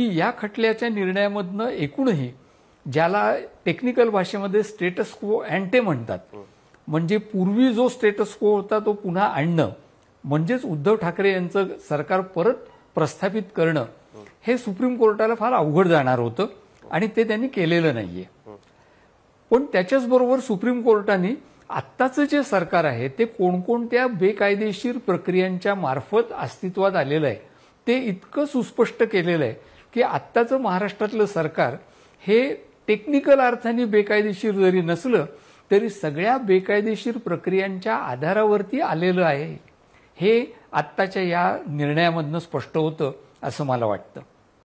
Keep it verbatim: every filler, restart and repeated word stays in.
की या खटल्याच्या निर्णयामधनं एकूणही ज्याला टेक्निकल भाषेमध्ये स्टेटस क्वो अँटे म्हणतात, म्हणजे पूर्वी जो स्टेटस क्वो होता तो पुन्हा आणणं, म्हणजेच उद्धव ठाकरे यांचं सरकार परत प्रस्थापित करणं, हे सुप्रीम कोर्टाला फार अवघड जाणार होतं आणि ते त्यांनी केलेलं नाहीये. पण त्याच्याचबरोबर सुप्रीम कोर्टाने आत्ताचं जे सरकार आहे ते कोणकोणत्या बेकायदेशीर प्रक्रियांच्या मार्फत अस्तित्वात आलेलं आहे ते इतकं सुस्पष्ट केलेलं आहे की आत्ताचं महाराष्ट्रातलं सरकार हे टेक्निकल अर्थाने बेकायदेशीर जरी नसलं तरी सगळ्या बेकायदेशीर प्रक्रियांच्या आधारावरती आलेलं आहे, हे आत्ताच्या या निर्णयामधनं स्पष्ट होतं असं मला वाटतं.